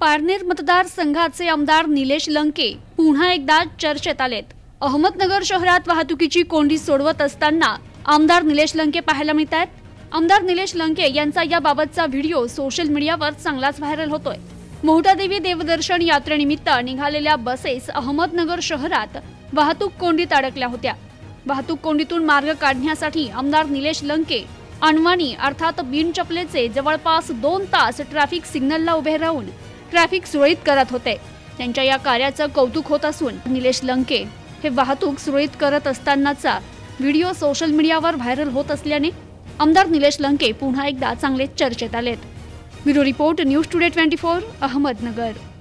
पारनेर मतदारसंघाचे आमदार निलेश लंके पुन्हा एकदा चर्चेत आलेत। अहमदनगर शहरात वाहतुकीची कोंडी सोडवत असताना आमदार निलेश लंके पाहायला मिळतात। आमदार निलेश लंके यांचा याबाबतचा व्हिडिओ सोशल मीडियावर चांगलाच व्हायरल होतोय। मोहटादेवी देवदर्शन यात्रेनिमित्त निघालेल्या बसेस अहमदनगर शहरात वाहतूक कोंडीत अडकल्या होत्या। वाहतूक कोंडीतून मार्ग काढण्यासाठी आमदार निलेश लंके अनवाणी अर्थात बिनचपलेचे जवळपास 2 तास ट्रॅफिक सिग्नलला उभे राहून ट्रॅफिक सुरळीत करत होते। त्यांच्या या कार्याचं कौतुक होत असून निलेश लंके हे वाहतूक सुरळीत करत असतानाचा व्हिडिओ सोशल मीडियावर व्हायरल होत असल्याने आमदार निलेश लंके पुन्हा एकदा चांगले चर्चेत आलेत। Bureau report news today 24 Ahmednagar.